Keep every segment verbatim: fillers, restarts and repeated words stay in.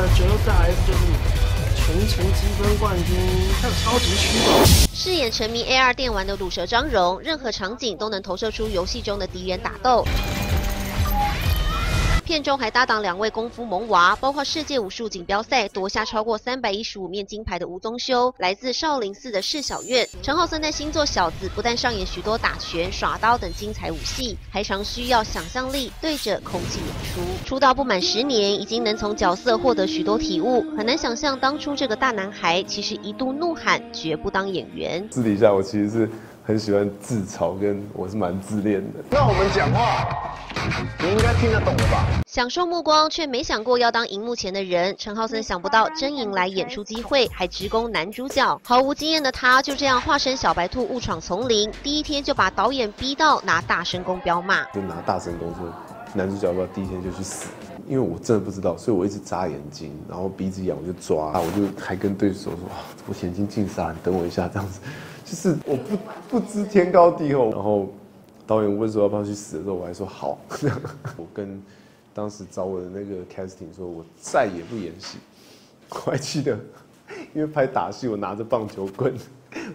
的九六大 F 就是全程积分冠军，他有超级虚荣。饰演沉迷 A R 电玩的鲁蛇张荣，任何场景都能投射出游戏中的敌人打斗。 片中还搭档两位功夫萌娃，包括世界武术锦标赛夺下超过三百一十五面金牌的吴宗修，来自少林寺的释小月。陈浩森在新作《小子》不但上演许多打拳、耍刀等精彩武戏，还常需要想象力对着空气演出。出道不满十年，已经能从角色获得许多体悟，很难想象当初这个大男孩其实一度怒喊绝不当演员。私底下我其实是很喜欢自嘲，跟我是蛮自恋的。那我们讲话。 你应该听得懂了吧？享受目光，却没想过要当荧幕前的人。陈浩森想不到真迎来演出机会，还直攻男主角。毫无经验的他就这样化身小白兔误闯丛林，第一天就把导演逼到拿大神功彪骂。就拿大神功说，男主角要不要第一天就去死？因为我真的不知道，所以我一直眨眼睛，然后鼻子痒我就抓，我就还跟对手说，哇，我眼睛进沙，你等我一下这样子。就是我不不知天高地厚，然后。 导演问说要不要去死的时候，我还说好。我跟当时找我的那个 casting 说，我再也不演戏。我还记得，因为拍打戏，我拿着棒球棍，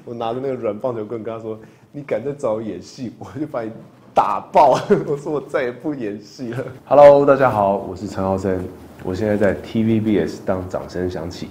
我拿着那个软棒球棍跟他说：“你敢再找我演戏，我就把你打爆！”我说我再也不演戏了。Hello， 大家好，我是陈浩森，我现在在 T V B S 当掌声响起。